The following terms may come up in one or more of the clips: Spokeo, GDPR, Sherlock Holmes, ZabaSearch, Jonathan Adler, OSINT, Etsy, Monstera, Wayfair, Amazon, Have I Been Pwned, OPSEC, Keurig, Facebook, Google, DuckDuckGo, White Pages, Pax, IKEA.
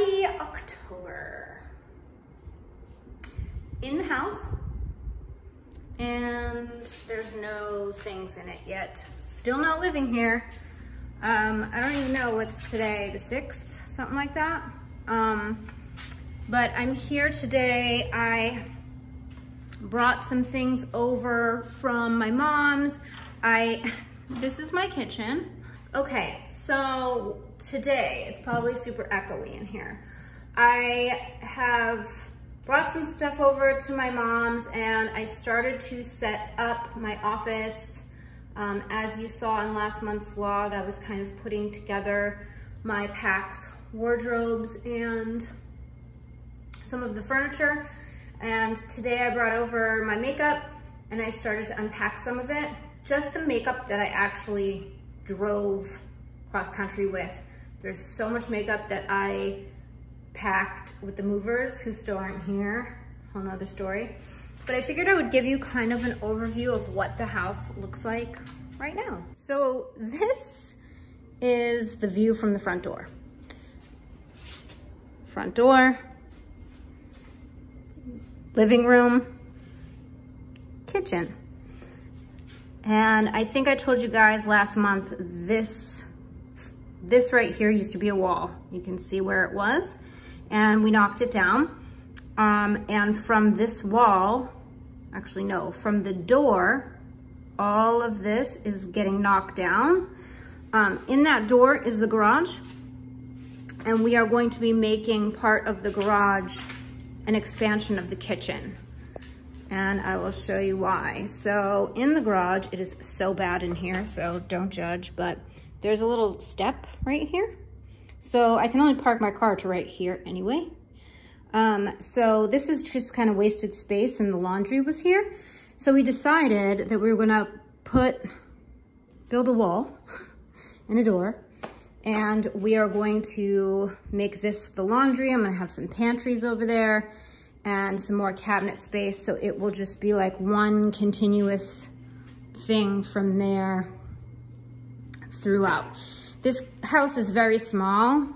Happy October. In the house, and there's no things in it yet. Still not living here. I don't even know what's today, the 6th, something like that. But I'm here today. I brought some things over from my mom's. This is my kitchen. Okay, so today, it's probably super echoey in here. I have brought some stuff over to my mom's and I started to set up my office. As you saw in last month's vlog, I was kind of putting together my Pax wardrobes and some of the furniture. And today I brought over my makeup and I started to unpack some of it. Just the makeup that I actually drove cross country with. There's so much makeup that I packed with the movers who still aren't here, whole nother story. But I figured I would give you kind of an overview of what the house looks like right now. So this is the view from the front door. Front door, living room, kitchen. And I think I told you guys last month, this right here used to be a wall. You can see where it was. And we knocked it down. And from this wall, actually no, from the door, all of this is getting knocked down. In that door is the garage. And we are going to be making part of the garage an expansion of the kitchen. And I will show you why. So in the garage, it is so bad in here, so don't judge, but there's a little step right here. So I can only park my car to right here anyway. So this is just kind of wasted space and the laundry was here. So we decided that we were gonna build a wall and a door. And we are going to make this the laundry. I'm gonna have some pantries over there and some more cabinet space. So it will just be like one continuous thing from there throughout. This house is very small.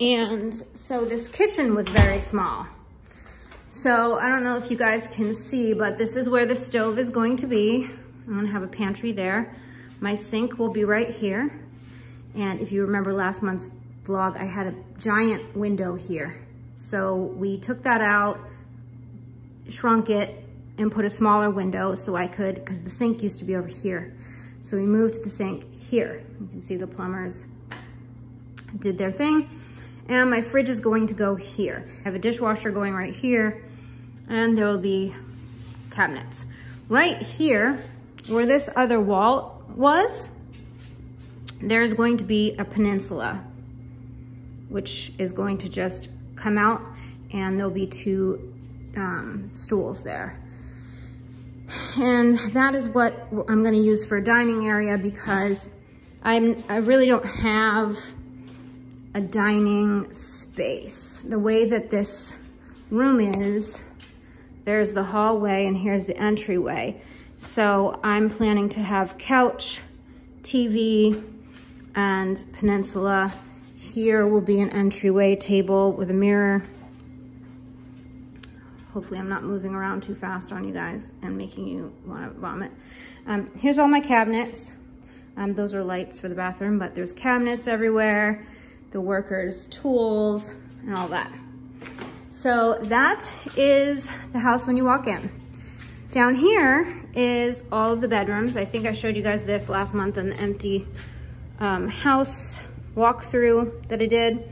And so this kitchen was very small. So I don't know if you guys can see, but this is where the stove is going to be. I'm gonna have a pantry there. My sink will be right here. And if you remember last month's vlog, I had a giant window here. So we took that out, shrunk it, and put a smaller window so I could, because the sink used to be over here. So we moved the sink here. You can see the plumbers did their thing. And my fridge is going to go here. I have a dishwasher going right here, and there will be cabinets. Right here, where this other wall was, there's going to be a peninsula, which is going to just come out, and there'll be two stools there. And that is what I'm gonna use for a dining area, because I really don't have a dining space. The way that this room is, there's the hallway and here's the entryway. So I'm planning to have couch, TV, and peninsula. Here will be an entryway table with a mirror. Hopefully I'm not moving around too fast on you guys and making you want to vomit. Here's all my cabinets. Those are lights for the bathroom, but there's cabinets everywhere, the workers' tools, and all that. So that is the house when you walk in. Down here is all of the bedrooms. I think I showed you guys this last month in the empty house walkthrough that I did.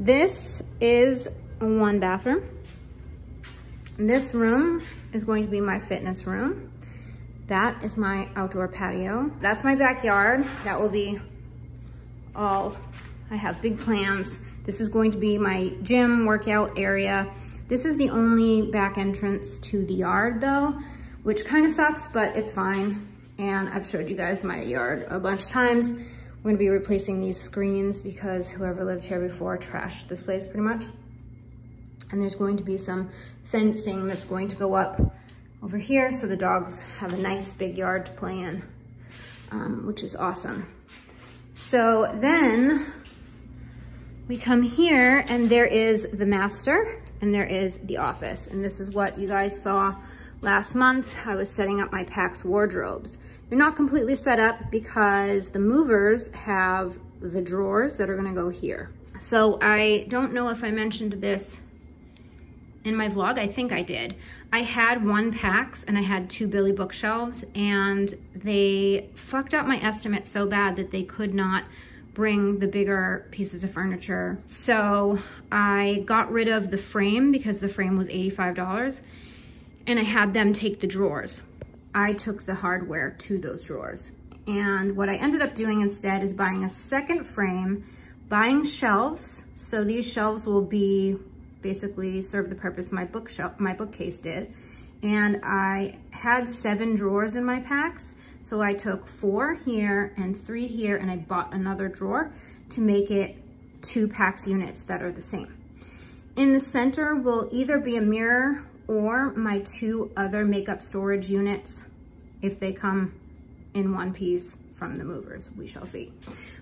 This is one bathroom. This room is going to be my fitness room. That is my outdoor patio. That's my backyard. That will be all. I have big plans. This is going to be my gym workout area. This is the only back entrance to the yard though, which kind of sucks, but it's fine. And I've showed you guys my yard a bunch of times. I'm gonna be replacing these screens because whoever lived here before trashed this place pretty much. And there's going to be some fencing that's going to go up over here so the dogs have a nice big yard to play in, which is awesome. So then we come here and there is the master and there is the office. And this is what you guys saw last month. I was setting up my Pax wardrobes. They're not completely set up because the movers have the drawers that are gonna go here. So I don't know if I mentioned this in my vlog, I think I did. I had one Pax and I had two Billy bookshelves, and they fucked up my estimate so bad that they could not bring the bigger pieces of furniture. So I got rid of the frame because the frame was $85 and I had them take the drawers. I took the hardware to those drawers. And what I ended up doing instead is buying a second frame, buying shelves. So these shelves will be basically serve the purpose my bookcase did. And I had 7 drawers in my Pax. So I took 4 here and 3 here, and I bought another drawer to make it 2 Pax units that are the same. In the center will either be a mirror or my 2 other makeup storage units if they come in one piece from the movers, we shall see.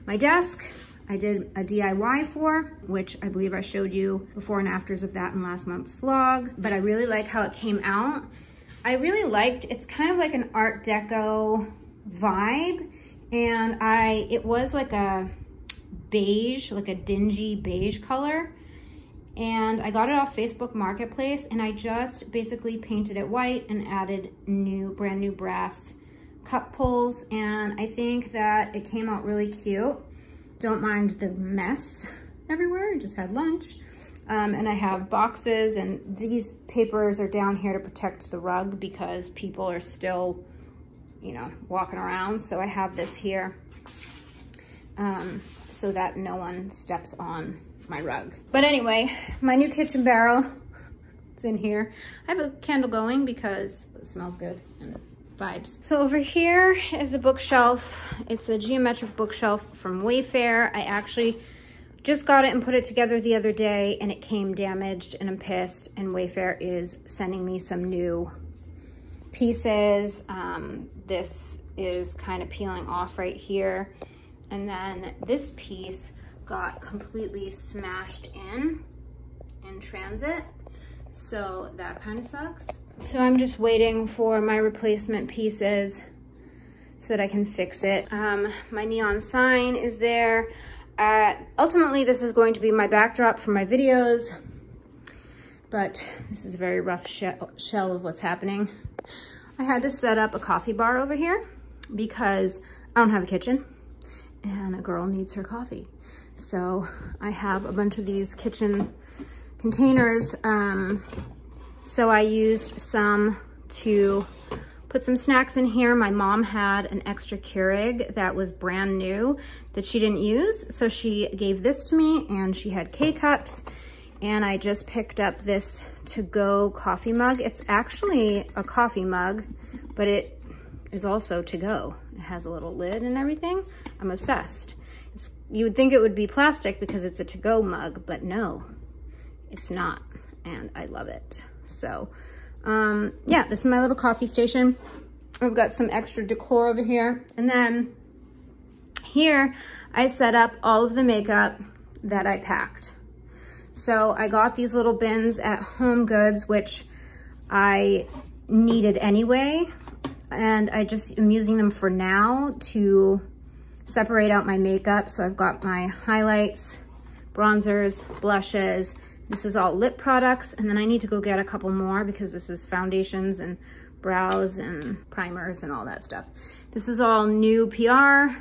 My desk, I did a DIY for, which I believe I showed you before and afters of that in last month's vlog, but I really like how it came out. I really liked, it's kind of like an Art Deco vibe, and it was like a beige, like a dingy beige color, and I got it off Facebook Marketplace, and I just basically painted it white and added brand new brass cup pulls, and I think that it came out really cute. Don't mind the mess everywhere. I just had lunch. And I have boxes, and these papers are down here to protect the rug because people are still, you know, walking around. So I have this here so that no one steps on my rug. But anyway, my new kitchen barrel, it's in here. I have a candle going because it smells good and vibes. So over here is a bookshelf. It's a geometric bookshelf from Wayfair. I actually just got it and put it together the other day, and it came damaged, and I'm pissed, and Wayfair is sending me some new pieces. This is kind of peeling off right here, and then this piece got completely smashed in transit, so that kind of sucks. So I'm just waiting for my replacement pieces so that I can fix it. My neon sign is there. Ultimately, this is going to be my backdrop for my videos, but this is a very rough shell of what's happening. I had to set up a coffee bar over here because I don't have a kitchen and a girl needs her coffee. So I have a bunch of these kitchen containers. So I used some to put some snacks in here. My mom had an extra Keurig that was brand new that she didn't use. So she gave this to me, and she had K-cups, and I just picked up this to-go coffee mug. It's actually a coffee mug, but it is also to-go. It has a little lid and everything. I'm obsessed. You would think it would be plastic because it's a to-go mug, but no, it's not, and I love it. So yeah, this is my little coffee station. I've got some extra decor over here. And then here, I set up all of the makeup that I packed. So I got these little bins at Home Goods, which I needed anyway. And I just am using them for now to separate out my makeup. So I've got my highlights, bronzers, blushes. This is all lip products, and then I need to go get a couple more because this is foundations and brows and primers and all that stuff. This is all new PR.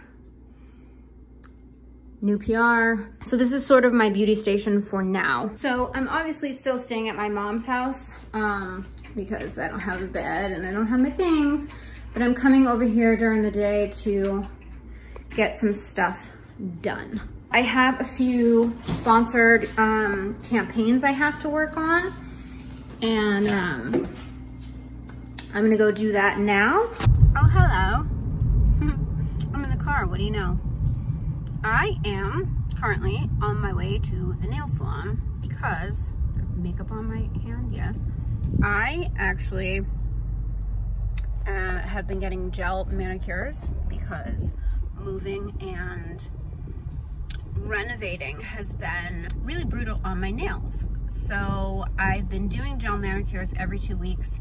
So this is sort of my beauty station for now. So I'm obviously still staying at my mom's house because I don't have a bed and I don't have my things, but I'm coming over here during the day to get some stuff done. I have a few sponsored campaigns I have to work on, and I'm gonna go do that now. Oh, hello. I'm in the car, what do you know? I am currently on my way to the nail salon because makeup on my hand, yes. I actually have been getting gel manicures because moving and renovating has been really brutal on my nails. So I've been doing gel manicures every 2 weeks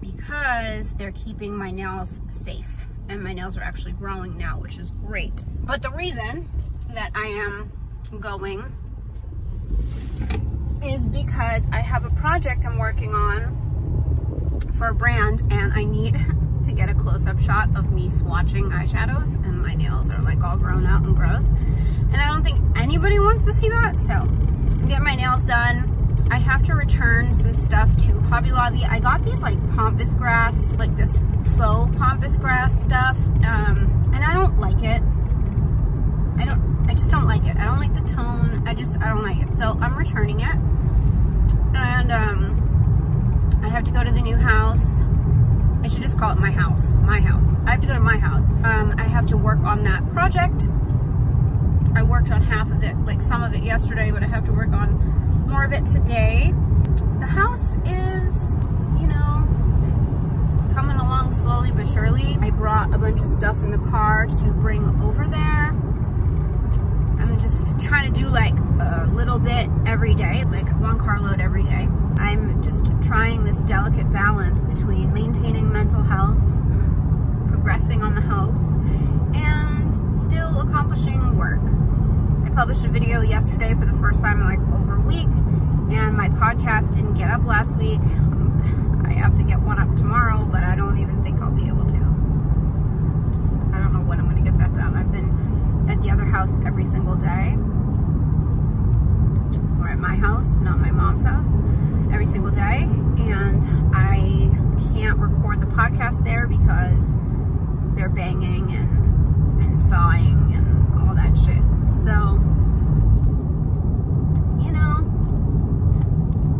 because they're keeping my nails safe, and my nails are actually growing now, which is great. But the reason that I am going is because I have a project I'm working on for a brand, and I need to get a close-up shot of me swatching eyeshadows, and my nails are like all grown out and gross, and I don't think anybody wants to see that. So I'm getting my nails done. I have to return some stuff to Hobby Lobby. I got these like pampas grass, like this faux pampas grass stuff, and I don't like it. I just don't like it. I don't like the tone. I don't like it. So I'm returning it, and I have to go to the new house. I should just call it my house. My house. I have to go to my house. I have to work on that project. I worked on half of it, like some of it yesterday, but I have to work on more of it today. The house is, you know, coming along slowly but surely. I brought a bunch of stuff in the car to bring over there. I'm just trying to do like a little bit every day, like one carload every day. I'm just trying this delicate balance between maintaining mental health, progressing on the house, and still accomplishing work. I published a video yesterday for the first time in like over a week, and my podcast didn't get up last week. I have to get one up tomorrow, but I don't even think I'll be able to. I don't know when I'm going to get that done. I've been at the other house every single day. Or at my house, not my mom's house. Every single day, and I can't record the podcast there because they're banging and sawing and all that shit. So, you know,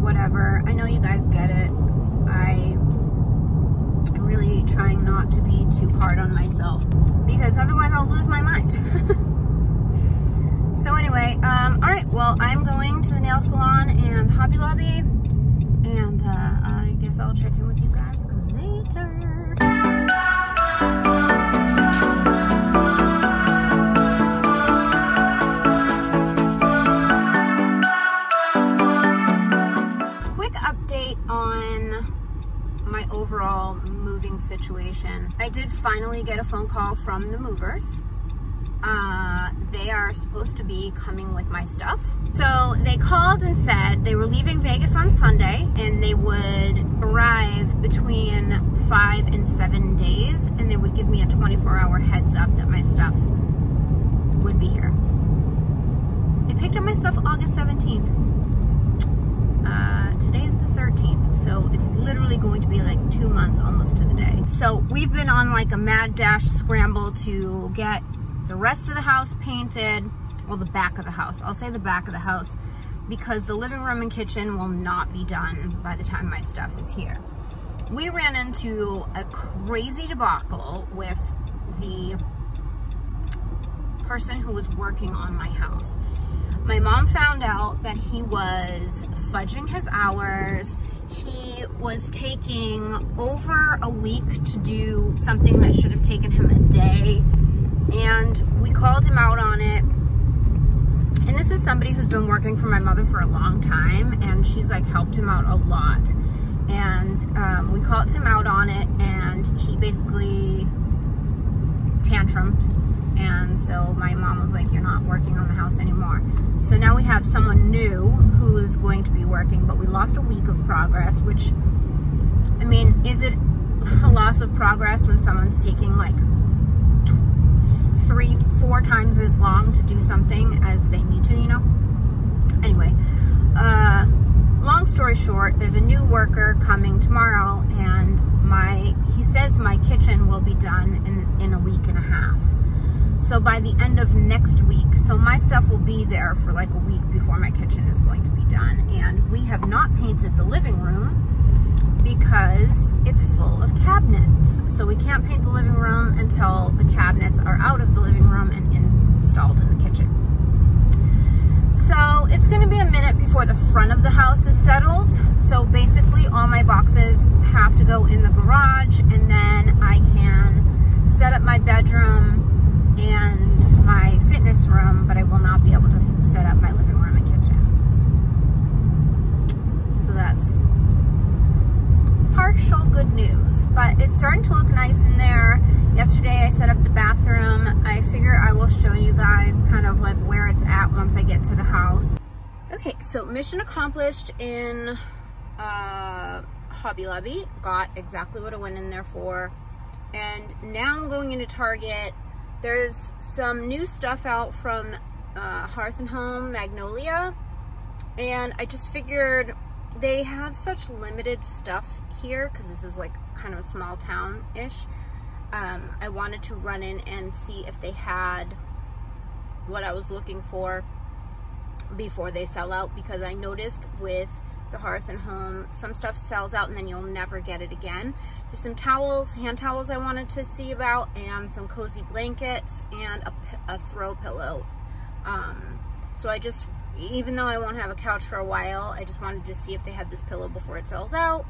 whatever. I know you guys get it. I'm really trying not to be too hard on myself because otherwise I'll lose my mind. So anyway, alright, well, I'm going to the nail salon and Hobby Lobby. And I guess I'll check in with you guys later. Quick update on my overall moving situation. I did finally get a phone call from the movers. They are supposed to be coming with my stuff. So they called and said they were leaving Vegas on Sunday and they would arrive between 5 and 7 days, and they would give me a 24-hour heads up that my stuff would be here. I picked up my stuff August 17th. Today is the 13th, so it's literally going to be like 2 months almost to the day. So we've been on like a mad dash scramble to get the rest of the house painted, well, the back of the house. I'll say the back of the house because the living room and kitchen will not be done by the time my stuff is here. We ran into a crazy debacle with the person who was working on my house. My mom found out that he was fudging his hours. He was taking over a week to do something that should have taken him a day. And we called him out on it. And this is somebody who's been working for my mother for a long time, and she's like helped him out a lot. And we called him out on it, and he basically tantrumed. And so my mom was like, you're not working on the house anymore. So now we have someone new who is going to be working, but we lost a week of progress, which, I mean, is it a loss of progress when someone's taking like 3-4 times as long to do something as they need to, you know? Anyway, long story short, there's a new worker coming tomorrow, and he says my kitchen will be done in a week and a half. So by the end of next week, so my stuff will be there for like a week before my kitchen is going to be done. And we have not painted the living room because it's full of cabinets. So we can't paint the living room until the cabinets are out of the living room and installed in the kitchen. So it's gonna be a minute before the front of the house is settled. So basically all my boxes have to go in the garage, and then I can set up my bedroom and my fitness room, but I will not be able to set up my living room and kitchen. So that's partial good news, but it's starting to look nice in there. Yesterday I set up the bathroom. I figure I will show you guys kind of like where it's at once I get to the house. Okay, so mission accomplished in Hobby Lobby. Got exactly what I went in there for. And now I'm going into Target. There's some new stuff out from Hearth and Home, Magnolia. And I just figured they have such limited stuff here because this is like kind of a small town-ish. I wanted to run in and see if they had what I was looking for before they sell out, because I noticed with the Hearth and Home, some stuff sells out and then you'll never get it again. There's some towels, hand towels I wanted to see about, and some cozy blankets and a throw pillow. So I just, even though I won't have a couch for a while, I just wanted to see if they had this pillow before it sells out.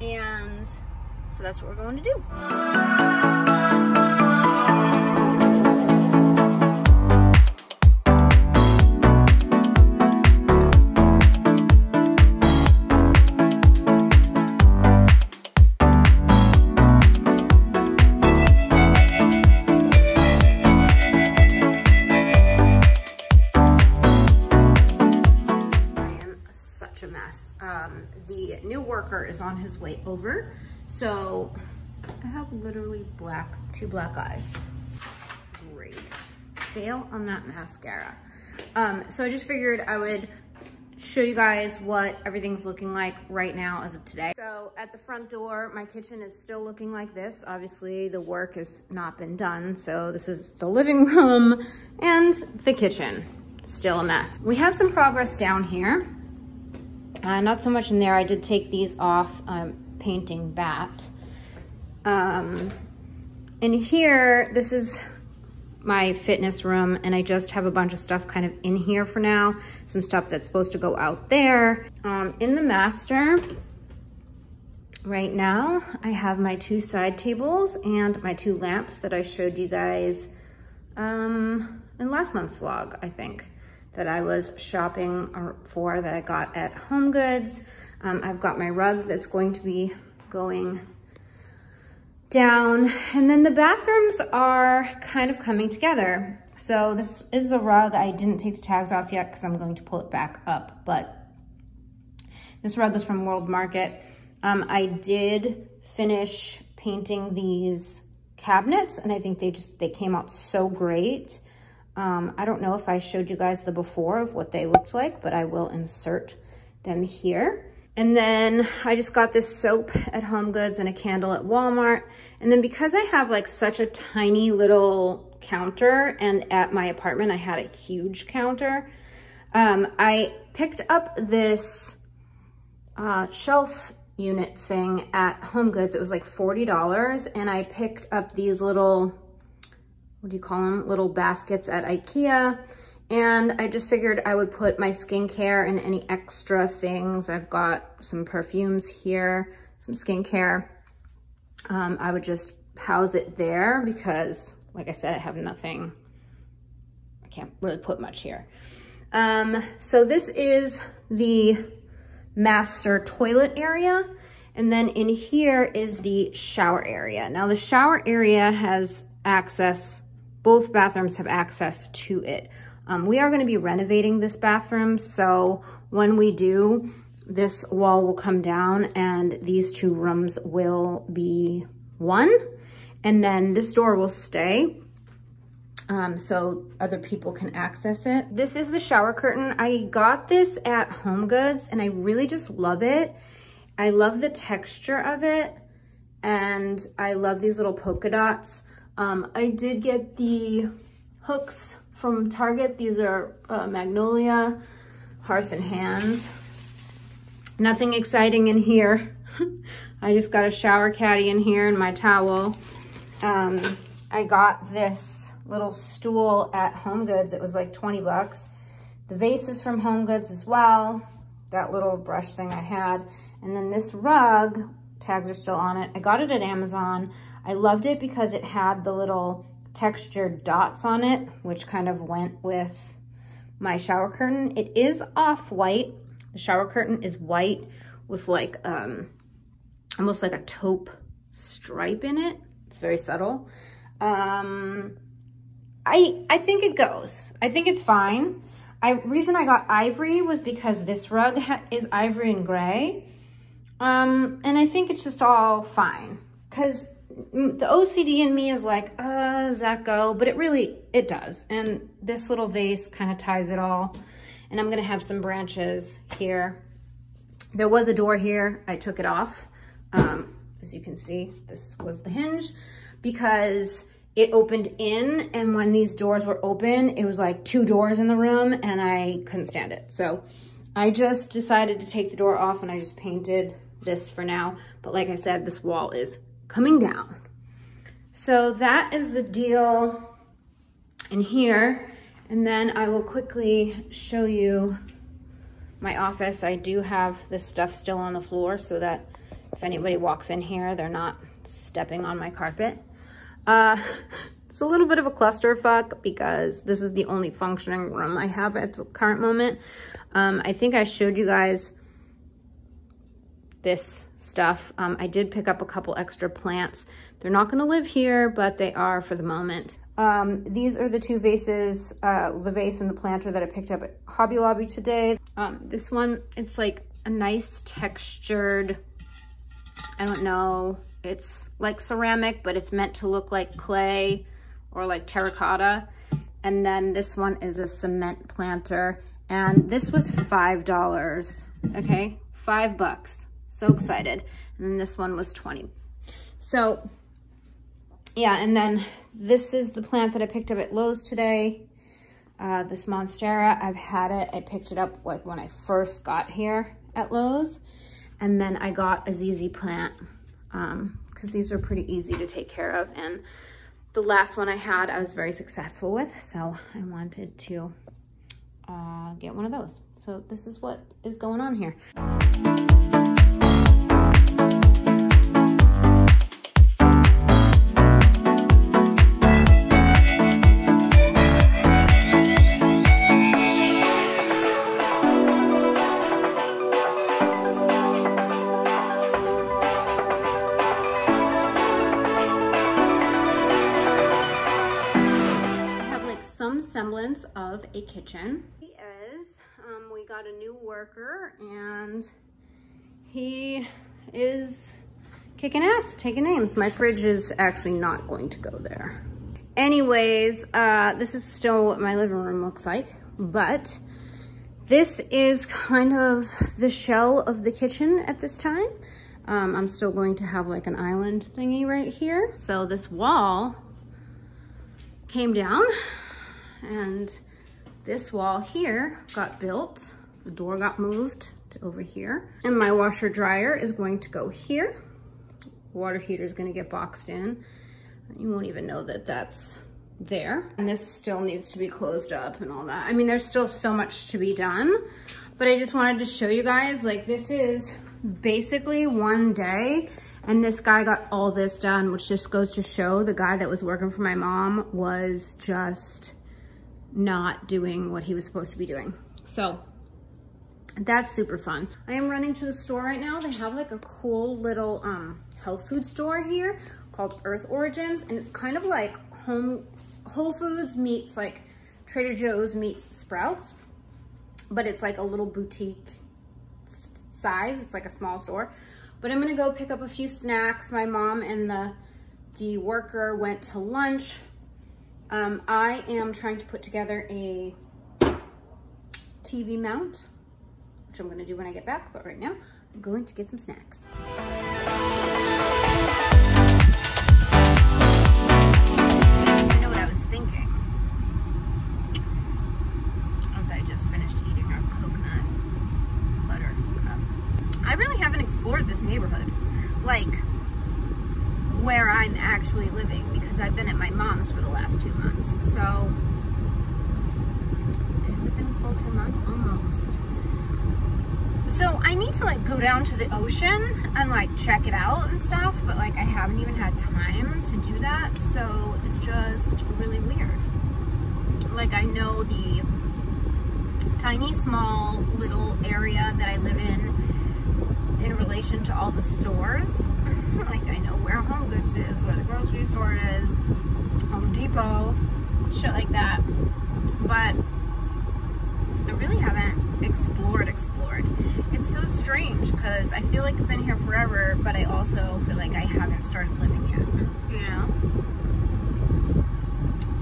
And so that's what we're going to do. The new worker is on his way over, so I have literally two black eyes. Great. Fail on that mascara. So I just figured I would show you guys what everything's looking like right now as of today. So at the front door, my kitchen is still looking like this. Obviously the work has not been done, so this is the living room and the kitchen. Still a mess. We have some progress down here. Not so much in there. I did take these off, painting that. And here, this is my fitness room, and I just have a bunch of stuff kind of in here for now. Some stuff that's supposed to go out there. In the master, right now, I have my two side tables and my two lamps that I showed you guys in last month's vlog, I think, that I was shopping for, that I got at HomeGoods. I've got my rug that's going to be going down. And then the bathrooms are kind of coming together. So this is a rug. I didn't take the tags off yet because I'm going to pull it back up. But this rug is from World Market. I did finish painting these cabinets, and I think they came out so great. I don't know if I showed you guys the before of what they looked like, but I will insert them here. And then I just got this soap at HomeGoods and a candle at Walmart. And then because I have like such a tiny little counter, and at my apartment I had a huge counter, I picked up this shelf unit thing at HomeGoods. It was like $40, and I picked up these little, what do you call them, little baskets at IKEA. And I just figured I would put my skincare and any extra things. I've got some perfumes here, some skincare. I would just house it there because, like I said, I have nothing. I can't really put much here. So this is the master toilet area. And then in here is the shower area. Now the shower area has access. Both bathrooms have access to it. We are going to be renovating this bathroom, so when we do, this wall will come down and these two rooms will be one, and then this door will stay so other people can access it. This is the shower curtain. I got this at HomeGoods, and I really just love it. I love the texture of it, and I love these little polka dots. I did get the hooks from Target. These are Magnolia, Hearth and Hand. Nothing exciting in here. I just got a shower caddy in here and my towel. I got this little stool at HomeGoods. It was like 20 bucks. The vase is from HomeGoods as well. That little brush thing I had. And then this rug, tags are still on it. I got it at Amazon. I loved it because it had the little textured dots on it, which kind of went with my shower curtain. It is off-white. The shower curtain is white with like almost like a taupe stripe in it. It's very subtle. I think it goes. I think it's fine. Reason I got ivory was because this rug is ivory and gray. And I think it's just all fine. Cause the OCD in me is like, does that go? But it does. And this little vase kind of ties it all. And I'm going to have some branches here. There was a door here. I took it off. As you can see, this was the hinge because it opened in, and when these doors were open, it was like two doors in the room and I couldn't stand it. So I just decided to take the door off and I just painted this for now. But like I said, this wall is coming down. So that is the deal in here. And then I will quickly show you my office. I do have this stuff still on the floor so that if anybody walks in here, they're not stepping on my carpet. It's a little bit of a clusterfuck because this is the only functioning room I have at the current moment. I think I showed you guys this stuff. I did pick up a couple extra plants. They're not going to live here, but they are for the moment. These are the two vases, the vase and the planter that I picked up at Hobby Lobby today. This one, it's like a nice textured, I don't know, it's like ceramic, but it's meant to look like clay or like terracotta. And then this one is a cement planter. And this was $5, okay? $5. So excited. And then this one was 20. So yeah, and then this is the plant that I picked up at Lowe's today. This Monstera, I've had it. I picked it up like when I first got here at Lowe's. And then I got a ZZ plant because these are pretty easy to take care of. And the last one I had, I was very successful with. So I wanted to get one of those. So this is what is going on here. Semblance of a kitchen. He is, we got a new worker and he is kicking ass, taking names. My fridge is actually not going to go there. Anyways, this is still what my living room looks like, but this is kind of the shell of the kitchen at this time. I'm still going to have like an island thingy right here. So this wall came down. And this wall here got built. The door got moved to over here. And my washer dryer is going to go here. Water heater is going to get boxed in. You won't even know that that's there. And this still needs to be closed up and all that. I mean, there's still so much to be done, but I just wanted to show you guys, like, this is basically one day. And this guy got all this done, which just goes to show the guy that was working for my mom was just not doing what he was supposed to be doing. So that's super fun. I am running to the store right now. They have like a cool little health food store here called Earth Origins, and it's kind of like Whole Foods meets like Trader Joe's meets Sprouts, but it's like a little boutique size. It's like a small store, but I'm gonna go pick up a few snacks. My mom and the worker went to lunch. I am trying to put together a TV mount, which I'm going to do when I get back, but right now I'm going to get some snacks. I know what I was thinking as I just finished eating our coconut butter cup. I really haven't explored this neighborhood, like where I'm actually living, because I've been at my mom's for the last 2 months. So, has it been a full 2 months? Almost. So I need to like go down to the ocean and like check it out and stuff, but like I haven't even had time to do that, so it's just really weird. Like I know the tiny small little area that I live in relation to all the stores. Like I know where Home Goods is, where the grocery store is, Home Depot, shit like that, but I really haven't explored. It's so strange because I feel like I've been here forever, but I also feel like I haven't started living yet, you know?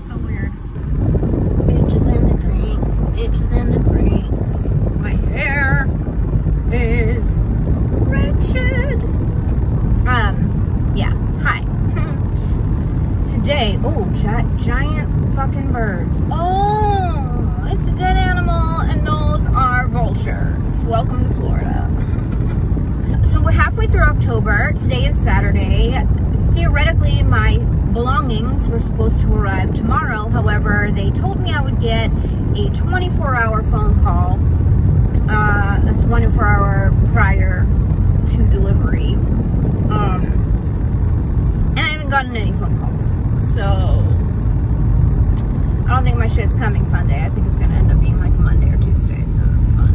So weird. Bitches and the drinks, bitches and the drinks. My hair is wretched. Yeah, hi. Today, oh, giant fucking birds. Oh! It's a dead animal, and those are vultures. Welcome to Florida. So we're halfway through October. Today is Saturday. Theoretically, my belongings were supposed to arrive tomorrow. However, they told me I would get a 24-hour phone call. It's 24-hour prior to delivery. And I haven't gotten any phone calls. So I don't think my shit's coming Sunday. I think it's going to end up being like Monday or Tuesday, so that's fun.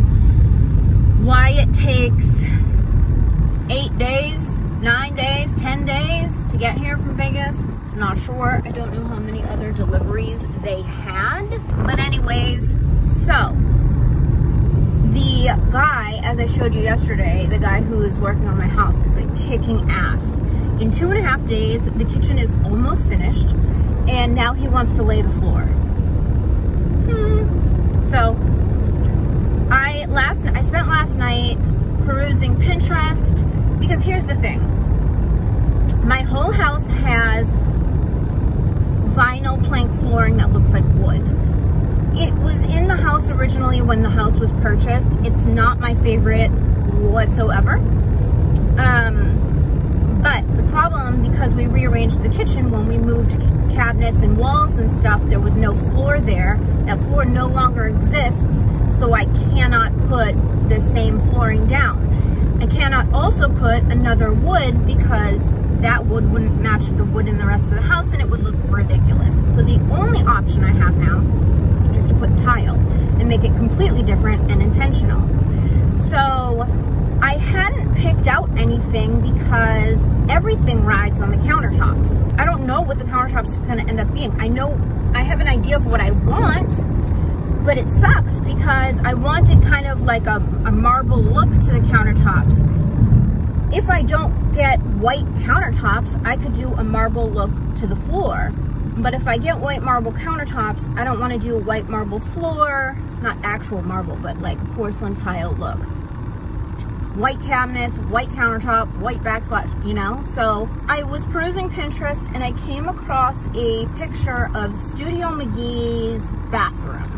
Why it takes 8 days, 9 days, 10 days to get here from Vegas, not sure. I don't know how many other deliveries they had. But anyways, so the guy, as I showed you yesterday, the guy who is working on my house is like kicking ass. In 2.5 days, the kitchen is almost finished, and now he wants to lay the floor. So, I spent last night perusing Pinterest, because here's the thing. My whole house has vinyl plank flooring that looks like wood. It was in the house originally when the house was purchased. It's not my favorite whatsoever. But the problem, because we rearranged the kitchen, when we moved cabinets and walls and stuff, there was no floor there. That floor no longer exists, so I cannot put the same flooring down. I cannot also put another wood because that wood wouldn't match the wood in the rest of the house and it would look ridiculous. So the only option I have now is to put tile and make it completely different and intentional. So I hadn't picked out anything because everything rides on the countertops. I don't know what the countertops are gonna end up being. I know I have an idea of what I want, but it sucks because I wanted kind of like a marble look to the countertops. If I don't get white countertops, I could do a marble look to the floor. But if I get white marble countertops, I don't wanna do a white marble floor, not actual marble, but like porcelain tile look. White cabinets, white countertop, white backsplash, you know? So I was perusing Pinterest and I came across a picture of Studio McGee's bathroom.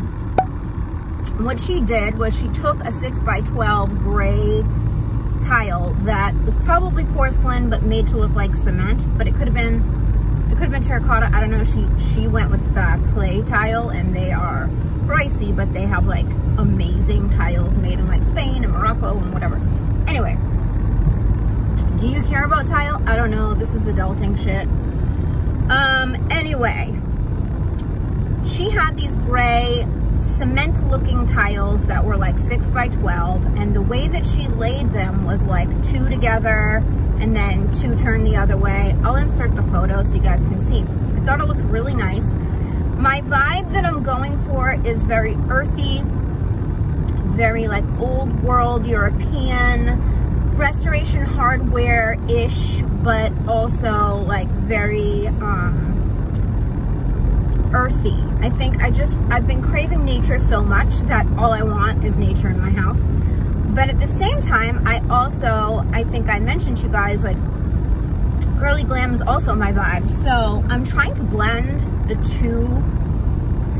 What she did was she took a 6x12 gray tile that was probably porcelain but made to look like cement, but it could have been terracotta, I don't know. She went with clay tile, and they are pricey, but they have like amazing tiles made in like Spain and Morocco and whatever. Anyway, do you care about tile? I don't know, this is adulting shit. Anyway, she had these gray cement looking tiles that were like 6x12, and the way that she laid them was like two together and then two turned the other way. I'll insert the photo so you guys can see. I thought it looked really nice. My vibe that I'm going for is very earthy, very like old world European, restoration hardware-ish, but also like very earthy. I think I've been craving nature so much that all I want is nature in my house. But at the same time, I think I mentioned to you guys, like, girly glam is also my vibe. So I'm trying to blend the two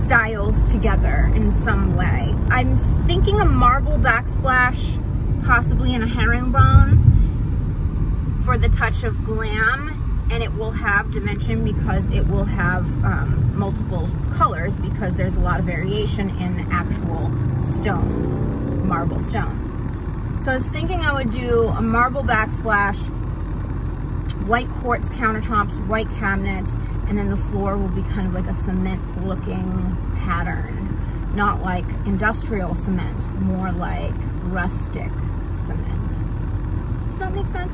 styles together in some way. I'm thinking a marble backsplash, possibly in a herringbone, for the touch of glam. And it will have dimension because it will have multiple colors, because there's a lot of variation in the actual stone, marble stone. So I was thinking I would do a marble backsplash, white quartz countertops, white cabinets, and then the floor will be kind of like a cement looking pattern. Not like industrial cement, more like rustic cement. Does that make sense?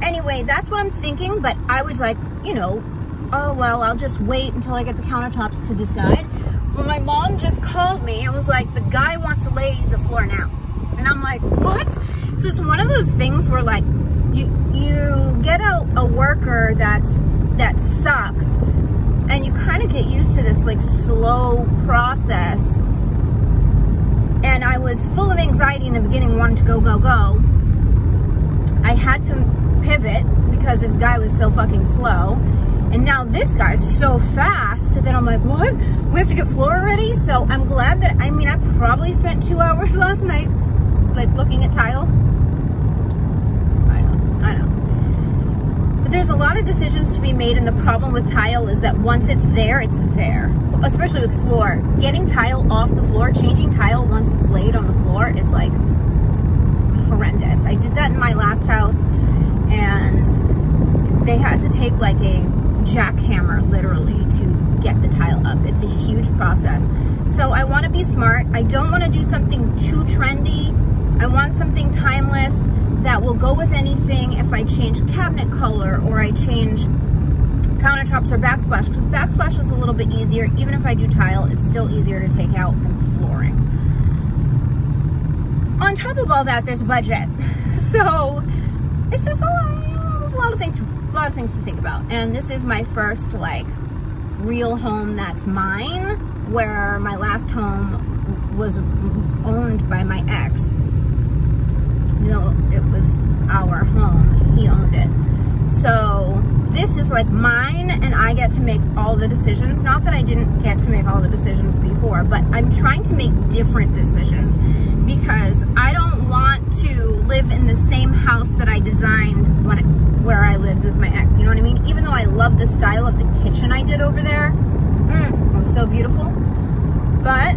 Anyway, that's what I'm thinking, but I was like, you know, oh, well, I'll just wait until I get the countertops to decide. Well, my mom just called me and was like, the guy wants to lay the floor now. And I'm like, what? So it's one of those things where like, you get a worker that sucks, and you kind of get used to this like slow process. And I was full of anxiety in the beginning, wanting to go. I had to pivot because this guy was so fucking slow. And now this guy's so fast that I'm like, what? We have to get floor ready? So I'm glad that, I mean, I probably spent 2 hours last night like looking at tile. I know. But there's a lot of decisions to be made, and the problem with tile is that once it's there, it's there. Especially with floor. Getting tile off the floor, changing tile once it's laid on the floor is like horrendous. I did that in my last house, and they had to take like a jackhammer literally to get the tile up. It's a huge process. So I want to be smart. I don't want to do something too trendy. I want something timeless that will go with anything. If I change cabinet color or I change countertops or backsplash, because backsplash is a little bit easier. Even if I do tile, it's still easier to take out than flooring. On top of all that, there's a budget. So it's just a lot of things to think about. And this is my first like real home that's mine, where my last home was owned by my ex. No, it was our home, he owned it. So this is like mine, and I get to make all the decisions. Not that I didn't get to make all the decisions before, but I'm trying to make different decisions because I don't want to live in the same house that I designed where I lived with my ex, you know what I mean? Even though I love the style of the kitchen I did over there, it was so beautiful, but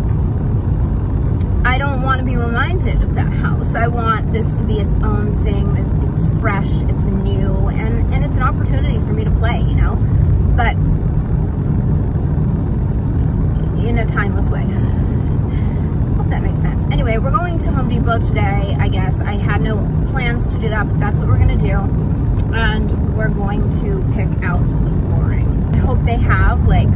I don't want to be reminded of that house. I want this to be its own thing. It's fresh, it's new, and it's an opportunity for me to play, you know, but in a timeless way. Hope that makes sense. Anyway, we're going to Home Depot today, I guess. I had no plans to do that, but that's what we're going to do. And we're going to pick out the flooring. I hope they have like,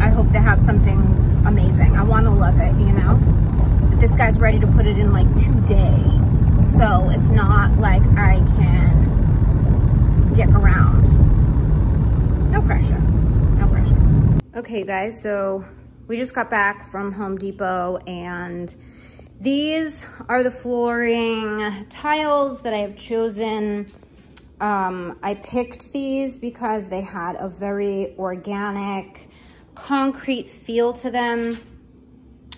I hope they have something amazing. I want to love it, you know? But this guy's ready to put it in like today. So it's not like I can dick around. No pressure, no pressure. Okay guys, so we just got back from Home Depot, and these are the flooring tiles that I have chosen. I picked these because they had a very organic concrete feel to them.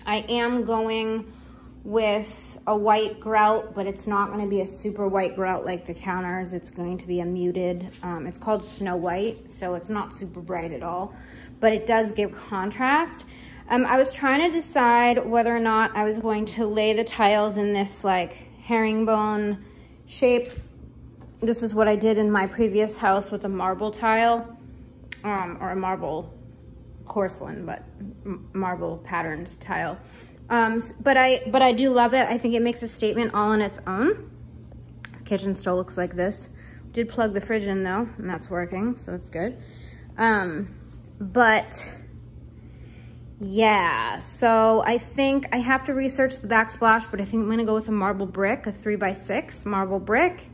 I am going with a white grout, but it's not going to be a super white grout like the counters. It's going to be a muted, it's called Snow White, so it's not super bright at all, but it does give contrast. I was trying to decide whether or not I was going to lay the tiles in this like herringbone shape. This is what I did in my previous house with a marble tile, or a marble porcelain, but marble patterned tile. But I do love it. I think it makes a statement all on its own. The kitchen still looks like this. Did plug the fridge in though, and that's working, so that's good. But yeah, so I think I have to research the backsplash, but I think I'm gonna go with a marble brick, a 3x6 marble brick.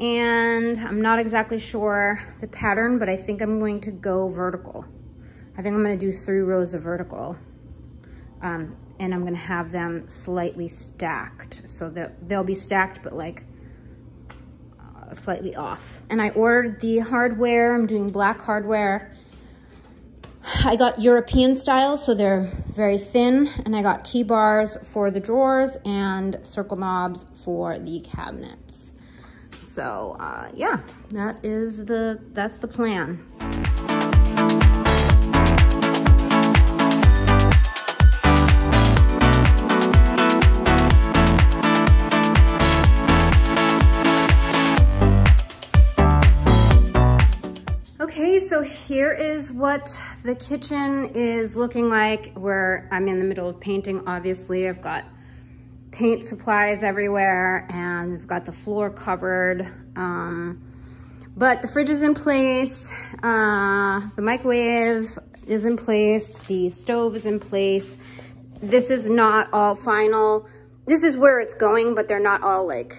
And I'm not exactly sure the pattern, but I think I'm going to go vertical. I think I'm gonna do 3 rows of vertical. And I'm gonna have them slightly stacked, so that they'll be stacked, but like slightly off. And I ordered the hardware. I'm doing black hardware. I got European style, so they're very thin, and I got T-bars for the drawers and circle knobs for the cabinets. So yeah, that's the plan. here is what the kitchen is looking like, where I'm in the middle of painting. Obviously, I've got paint supplies everywhere and we've got the floor covered. But the fridge is in place, the microwave is in place, the stove is in place. This is not all final. This is where it's going, but they're not all like,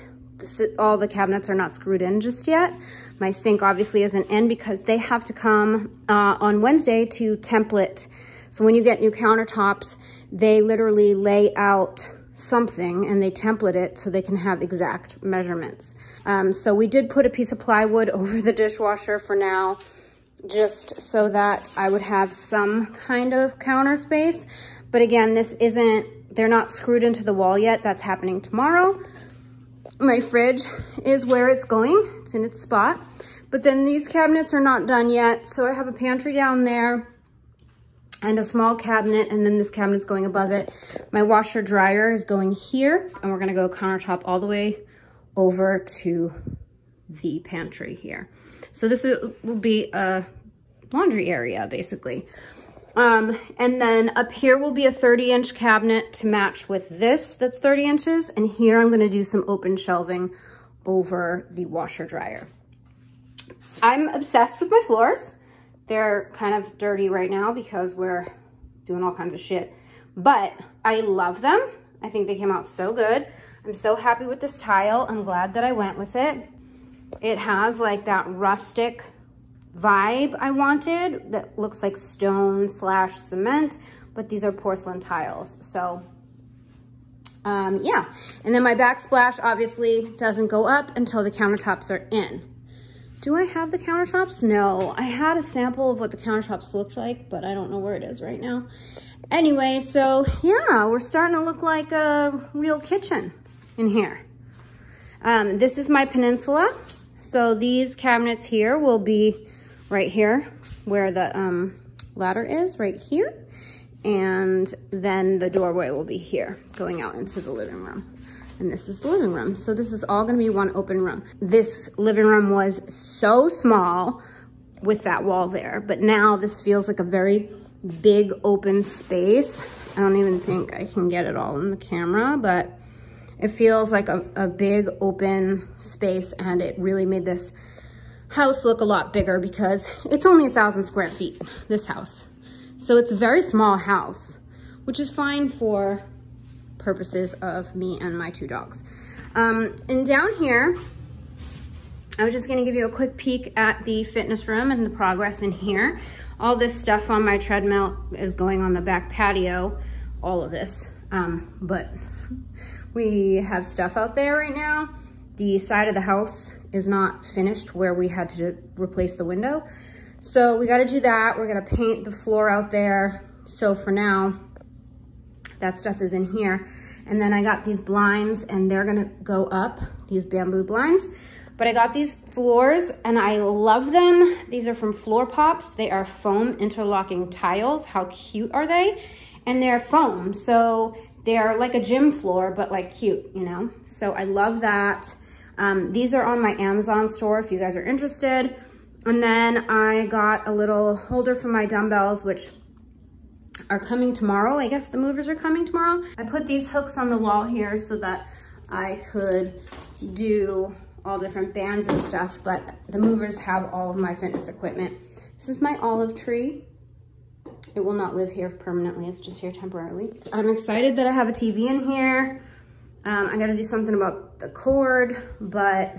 all the cabinets are not screwed in just yet. My sink obviously isn't in because they have to come on Wednesday to template. So when you get new countertops, they literally lay out something and they template it so they can have exact measurements. So we did put a piece of plywood over the dishwasher for now, just so that I would have some kind of counter space. But again, this isn't, they're not screwed into the wall yet. That's happening tomorrow. My fridge is where it's going. It's in its spot. But then these cabinets are not done yet. So I have a pantry down there and a small cabinet, and then this cabinet's going above it. My washer dryer is going here, and we're gonna go countertop all the way over to the pantry here. So this will be a laundry area basically. And then up here will be a 30-inch cabinet to match with this that's 30 inches. And here I'm gonna do some open shelving over the washer dryer. I'm obsessed with my floors. They're kind of dirty right now because we're doing all kinds of shit, but I love them. I think they came out so good. I'm so happy with this tile. I'm glad that I went with it. It has like that rustic vibe I wanted that looks like stone / cement, but these are porcelain tiles. So yeah. And then my backsplash obviously doesn't go up until the countertops are in. Do I have the countertops? No, I had a sample of what the countertops looked like, but I don't know where it is right now. Anyway, so yeah, we're starting to look like a real kitchen in here. This is my peninsula. So these cabinets here will be right here where the ladder is, right here. And then the doorway will be here going out into the living room. And this is the living room. So this is all gonna be one open room. This living room was so small with that wall there, but now this feels like a very big open space. I don't even think I can get it all in the camera, but it feels like a big open space, and it really made this house look a lot bigger because it's only 1,000 square feet, this house. So it's a very small house, which is fine for purposes of me and my two dogs. And down here, I was just gonna give you a quick peek at the fitness room and the progress in here. All this stuff on my treadmill is going on the back patio, all of this, but we have stuff out there right now. The side of the house is not finished where we had to replace the window. So we gotta do that. We're gonna paint the floor out there. So for now, that stuff is in here. And then I got these blinds, and they're gonna go up, these bamboo blinds. But I got these floors and I love them. These are from Floor Pops. They are foam interlocking tiles. How cute are they? And they're foam, so they're like a gym floor, but like cute, you know? So I love that. These are on my Amazon store if you guys are interested. And then I got a little holder for my dumbbells, which are coming tomorrow. I guess the movers are coming tomorrow. I put these hooks on the wall here so that I could do all different bands and stuff, but the movers have all of my fitness equipment. This is my olive tree. It will not live here permanently. It's just here temporarily. I'm excited that I have a TV in here. I gotta do something about the cord, but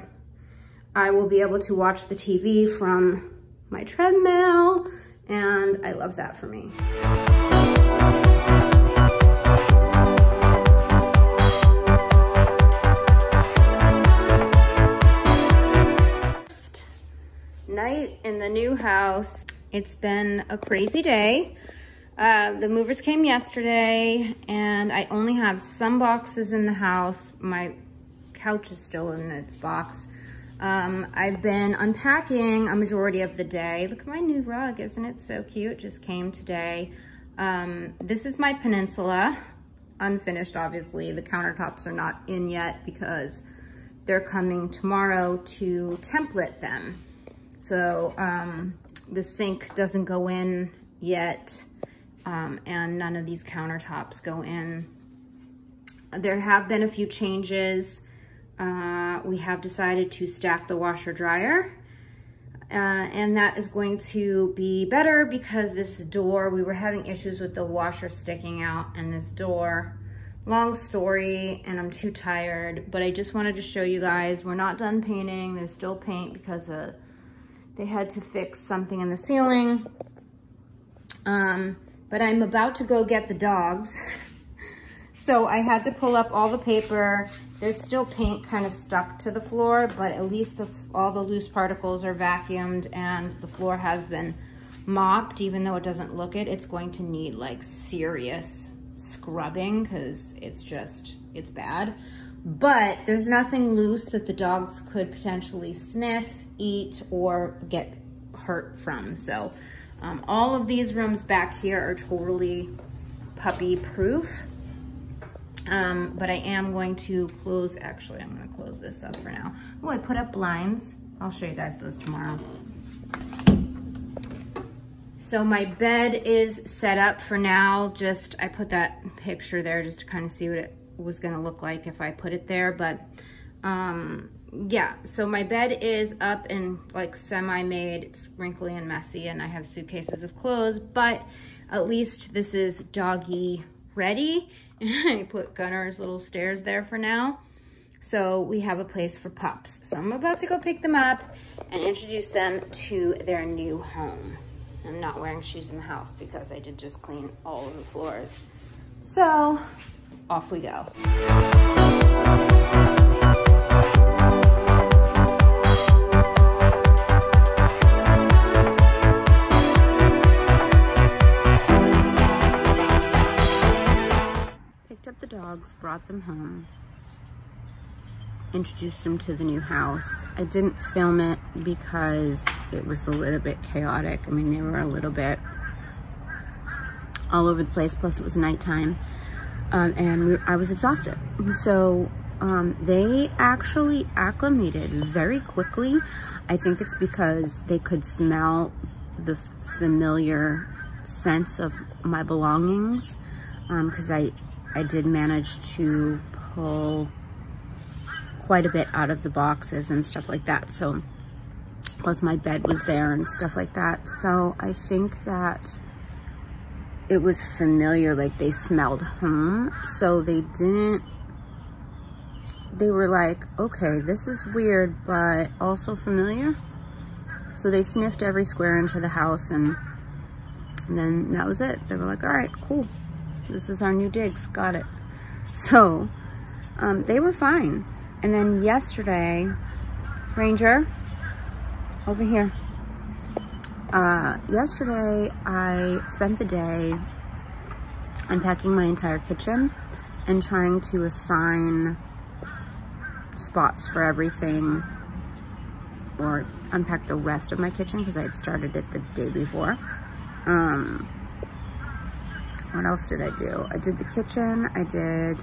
I will be able to watch the TV from my treadmill, and I love that for me. Night in the new house. It's been a crazy day. The movers came yesterday, and I only have some boxes in the house. My couch is still in its box. I've been unpacking a majority of the day. Look at my new rug, isn't it so cute? It just came today. This is my peninsula. Unfinished, obviously. The countertops are not in yet because they're coming tomorrow to template them. So the sink doesn't go in yet, and none of these countertops go in. There have been a few changes. We have decided to stack the washer dryer, and that is going to be better because this door, we were having issues with the washer sticking out and this door. Long story, and I'm too tired, but I just wanted to show you guys, we're not done painting. There's still paint because they had to fix something in the ceiling. But I'm about to go get the dogs. So I had to pull up all the paper. There's still paint kind of stuck to the floor, but at least all the loose particles are vacuumed and the floor has been mopped. Even though it doesn't look it, it's going to need like serious scrubbing because it's bad, but there's nothing loose that the dogs could potentially sniff, eat, or get hurt from. So all of these rooms back here are totally puppy proof, but I am going to close, actually I'm going to close this up for now. Oh, I put up blinds. I'll show you guys those tomorrow. So my bed is set up for now. Just, I put that picture there just to kind of see what it was gonna look like if I put it there, but yeah. So my bed is up and like semi-made. It's wrinkly and messy and I have suitcases of clothes, but at least this is doggy ready. I put Gunnar's little stairs there for now. So we have a place for pups. So I'm about to go pick them up and introduce them to their new home. I'm not wearing shoes in the house because I did just clean all of the floors. So, off we go. Picked up the dogs, brought them home, introduced them to the new house. I didn't film it because it was a little bit chaotic. I mean, they were a little bit all over the place, plus it was nighttime, and I was exhausted. So they actually acclimated very quickly. I think it's because they could smell the familiar sense of my belongings, because I did manage to pull quite a bit out of the boxes and stuff like that. So plus my bed was there and stuff like that. So I think that it was familiar, like they smelled home. So they were like, okay, this is weird, but also familiar. So they sniffed every square inch of the house, and then that was it. They were like, all right, cool. This is our new digs, got it. So they were fine. And then yesterday, Ranger, over here. Yesterday, I spent the day unpacking my entire kitchen and trying to assign spots for everything, or unpack the rest of my kitchen because I had started it the day before. What else did I do? I did the kitchen, I did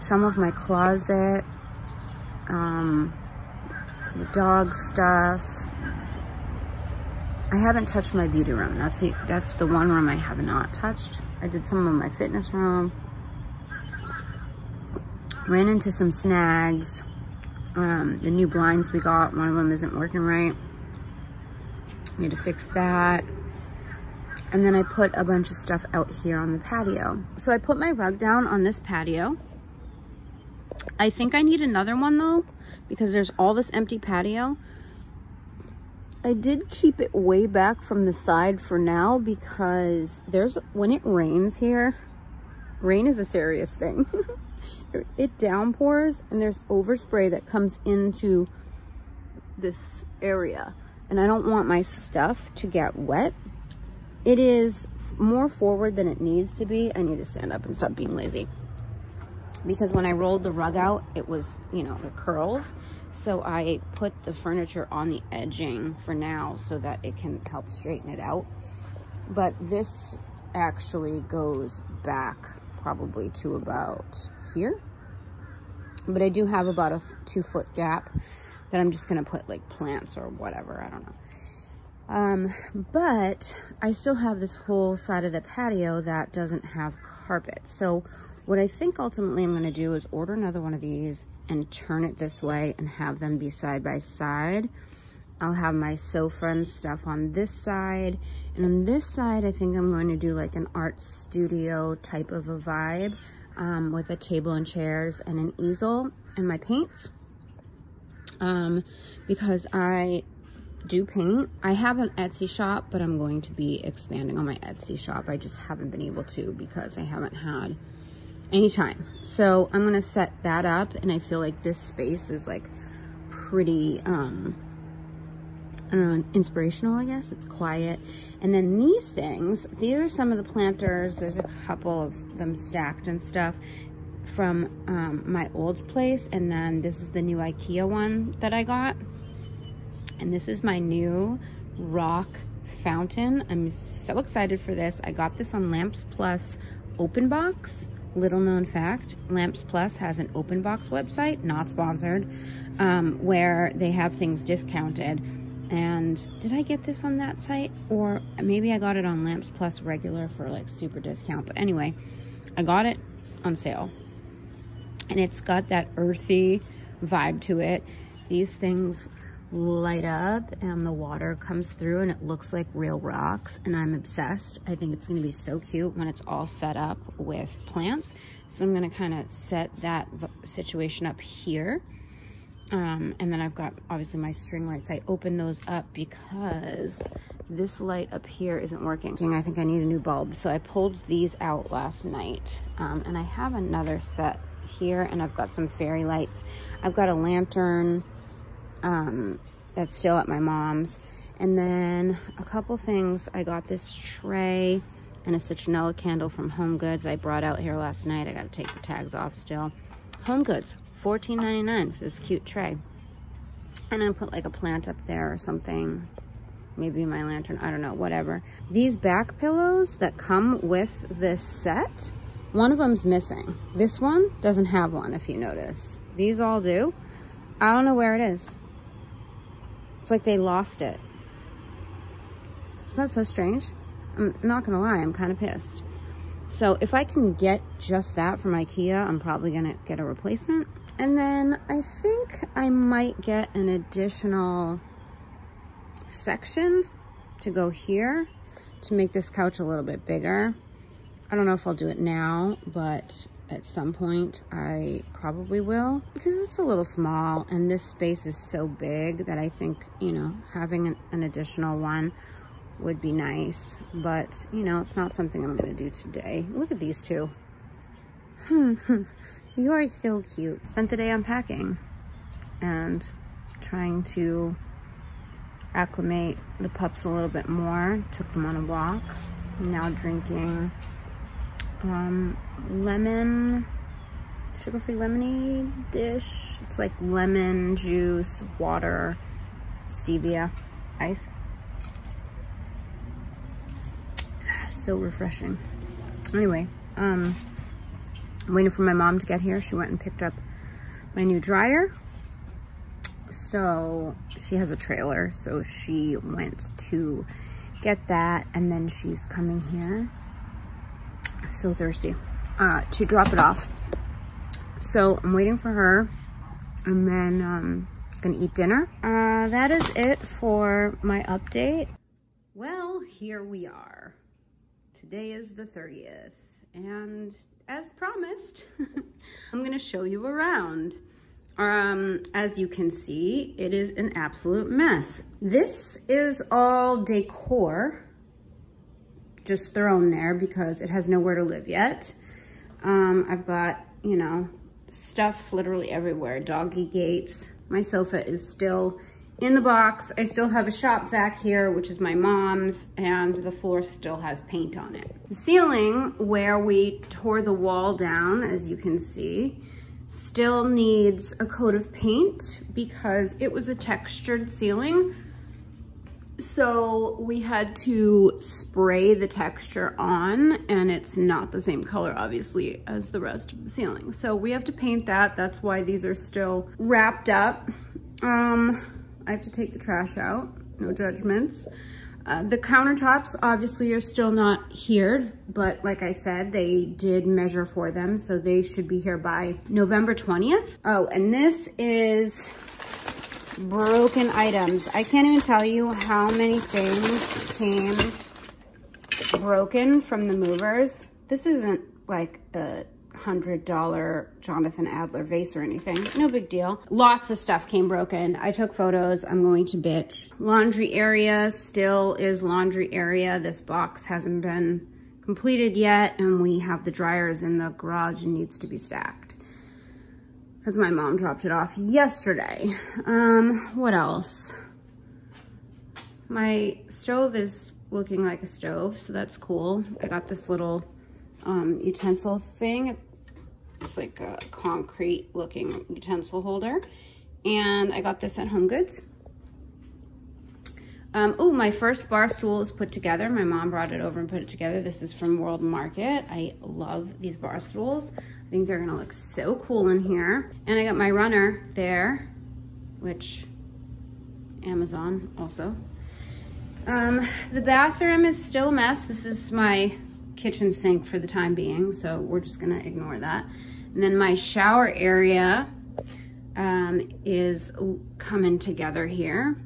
some of my closet, the dog stuff. I haven't touched my beauty room. That's the one room I have not touched. I did some of my fitness room. Ran into some snags. The new blinds we got, one of them isn't working right. I need to fix that. And then I put a bunch of stuff out here on the patio. So I put my rug down on this patio. I think I need another one though, because there's all this empty patio. I did keep it way back from the side for now because when it rains here, rain is a serious thing. It downpours and there's overspray that comes into this area, and I don't want my stuff to get wet. It is more forward than it needs to be. I need to stand up and stop being lazy. Because when I rolled the rug out, it was, you know, the curls. So I put the furniture on the edging for now so that it can help straighten it out. But this actually goes back probably to about here. But I do have about a 2-foot gap that I'm just going to put like plants or whatever. I don't know. But I still have this whole side of the patio that doesn't have carpet. So what I think ultimately I'm going to do is order another one of these and turn it this way and have them be side by side. I'll have my sofa and stuff on this side, and on this side I think I'm going to do like an art studio type of a vibe, with a table and chairs and an easel and my paints, because I do paint. I have an Etsy shop, but I'm going to be expanding on my Etsy shop. I just haven't been able to because I haven't had any time. So I'm going to set that up, and I feel like this space is like pretty, inspirational, I guess. It's quiet. And then these things, these are some of the planters. There's a couple of them stacked and stuff from my old place, and then this is the new IKEA one that I got, and this is my new rock fountain. I'm so excited for this. I got this on Lamps Plus Open Box. Little known fact, Lamps Plus has an open box website, not sponsored, where they have things discounted. And did I get this on that site? Or maybe I got it on Lamps Plus regular for like super discount. But anyway, I got it on sale. And it's got that earthy vibe to it. These things light up and the water comes through and it looks like real rocks, and I'm obsessed. I think it's going to be so cute when it's all set up with plants. So I'm going to kind of set that situation up here. And then I've got obviously my string lights. I opened those up because this light up here isn't working. I think I need a new bulb. So I pulled these out last night. And I have another set here, and I've got some fairy lights. I've got a lantern that's still at my mom's. And then a couple things. I got this tray and a citronella candle from Home Goods. I brought out here last night. I got to take the tags off still. Home Goods. $14.99 for this cute tray. And I put like a plant up there or something. Maybe my lantern, I don't know, whatever. These back pillows that come with this set, one of them's missing. This one doesn't have one, if you notice. These all do. I don't know where it is. It's like they lost it. Isn't that so strange? I'm not gonna lie, I'm kind of pissed. So if I can get just that from IKEA, I'm probably gonna get a replacement. And then I think I might get an additional section to go here to make this couch a little bit bigger. I don't know if I'll do it now, but at some point I probably will, because it's a little small and this space is so big that I think, you know, having an additional one would be nice. But, you know, it's not something I'm gonna do today. Look at these two. You are so cute. Spent the day unpacking and trying to acclimate the pups a little bit more. Took them on a walk. I'm now drinking lemon, sugar-free lemonade-ish. It's like lemon juice, water, stevia, ice. So refreshing. Anyway, I'm waiting for my mom to get here. She went and picked up my new dryer. So she has a trailer. So she went to get that. And then she's coming here. So thirsty. To drop it off. So I'm waiting for her. And then I'm going to eat dinner. That is it for my update. Well, here we are. Today is the 30th. And as promised, I'm gonna show you around. As you can see, it is an absolute mess. This is all decor, just thrown there because it has nowhere to live yet. I've got, you know, stuff literally everywhere, doggy gates. My sofa is still in the box. I still have a shop vac here, which is my mom's, and the floor still has paint on it. The ceiling, where we tore the wall down, as you can see, still needs a coat of paint because it was a textured ceiling. So we had to spray the texture on, and it's not the same color, obviously, as the rest of the ceiling. So we have to paint that. That's why these are still wrapped up. I have to take the trash out, no judgments. The countertops obviously are still not here, but like I said, they did measure for them, so they should be here by November 20th. Oh, and this is broken items. I can't even tell you how many things came broken from the movers. This isn't like a $100 Jonathan Adler vase or anything. No big deal. Lots of stuff came broken. I took photos. I'm going to bitch. Laundry area still is laundry area. This box hasn't been completed yet, and we have the dryers in the garage and needs to be stacked because my mom dropped it off yesterday. What else? My stove is looking like a stove, so that's cool. I got this little utensil thing. It's like a concrete looking utensil holder, and I got this at Home Goods. Oh, my first bar stool is put together. My mom brought it over and put it together. This is from World Market. I love these bar stools. I think they're gonna look so cool in here. And I got my runner there, which Amazon also. The bathroom is still a mess. This is my kitchen sink for the time being, so we're just gonna ignore that. And then my shower area is coming together here.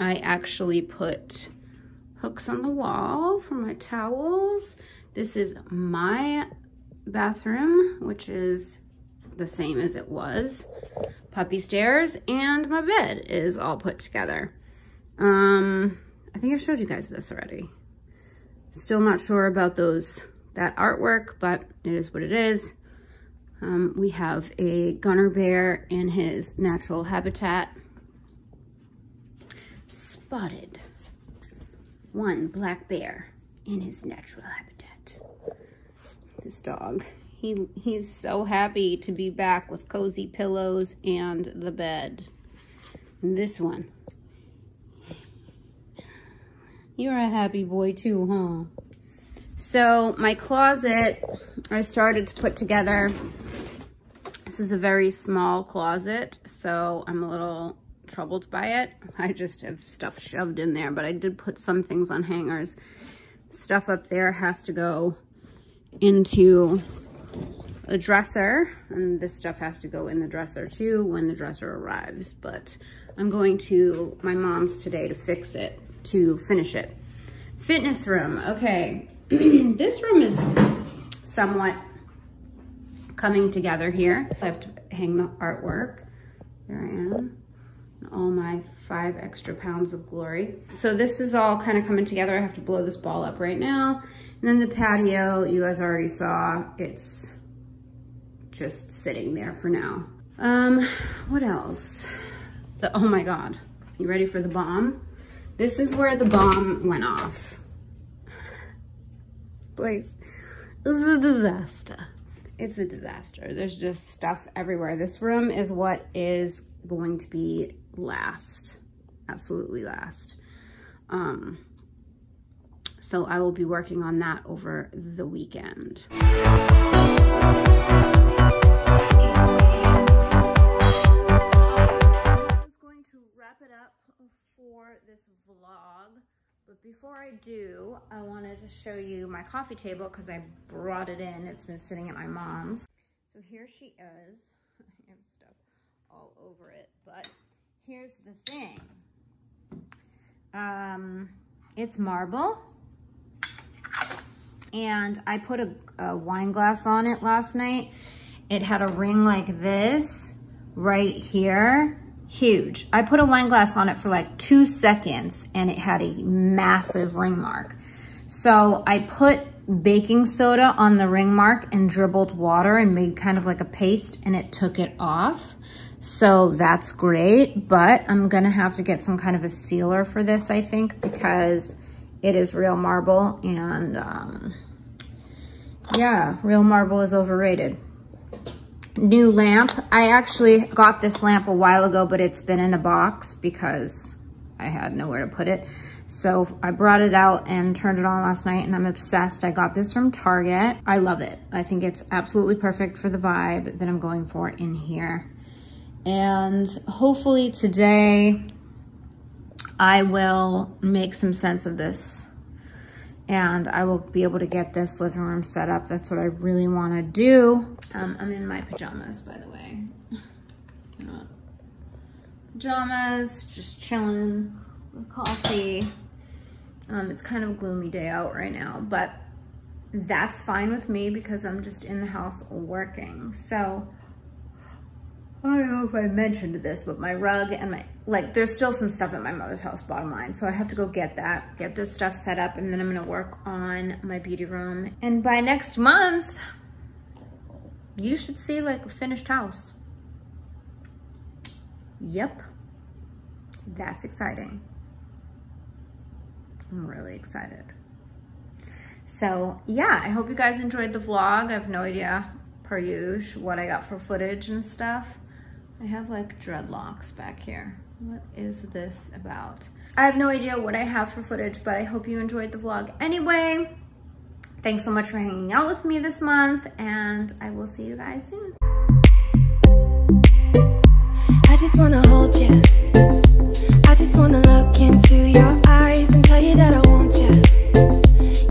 I actually put hooks on the wall for my towels. This is my bathroom, which is the same as it was. Puppy stairs, and my bed is all put together. I think I showed you guys this already. Still not sure about that artwork, but it is what it is. We have a gunner bear in his natural habitat. Spotted one black bear in his natural habitat. This dog, he's so happy to be back with cozy pillows and the bed. And this one. You're a happy boy too, huh? So my closet, I started to put together. This is a very small closet, so I'm a little troubled by it. I just have stuff shoved in there, but I did put some things on hangers. Stuff up there has to go into a dresser, and this stuff has to go in the dresser too when the dresser arrives, but I'm going to my mom's today to fix it, to finish it. Fitness room, okay. This room is somewhat coming together here. I have to hang the artwork. There I am, all my 5 extra pounds of glory. So this is all kind of coming together. I have to blow this ball up right now. And then the patio, you guys already saw, it's just sitting there for now. What else? Oh my God, you ready for the bomb? This is where the bomb went off. This place is a disaster. It's a disaster. There's just stuff everywhere. This room is what is going to be last, absolutely last. So I will be working on that over the weekend. For this vlog, but before I do, I wanted to show you my coffee table because I brought it in. It's been sitting at my mom's. So here she is. I have stuff all over it, but here's the thing. It's marble, and I put a wine glass on it last night. It had a ring like this right here. Huge. I put a wine glass on it for like 2 seconds and it had a massive ring mark. So I put baking soda on the ring mark and dribbled water and made kind of like a paste, and it took it off. So that's great, but I'm gonna have to get some kind of a sealer for this, I think, because it is real marble, and yeah, real marble is overrated. New lamp. I actually got this lamp a while ago, but it's been in a box because I had nowhere to put it. So I brought it out and turned it on last night, and I'm obsessed. I got this from Target. I love it. I think it's absolutely perfect for the vibe that I'm going for in here. And hopefully today I will make some sense of this and I will be able to get this living room set up. That's what I really want to do. I'm in my pajamas, by the way. Pajamas, just chilling with coffee. It's kind of a gloomy day out right now, but that's fine with me because I'm just in the house working. So I don't know if I mentioned this, but my rug and my, like, there's still some stuff at my mother's house, bottom line. So I have to go get that, get this stuff set up, and then I'm gonna work on my beauty room. And by next month, you should see like a finished house. Yep, that's exciting. I'm really excited. So yeah, I hope you guys enjoyed the vlog. I have no idea, per usual, what I got for footage and stuff. I have like dreadlocks back here. What is this about? I have no idea what I have for footage, but I hope you enjoyed the vlog anyway. Thanks so much for hanging out with me this month, and I will see you guys soon. I just wanna hold you.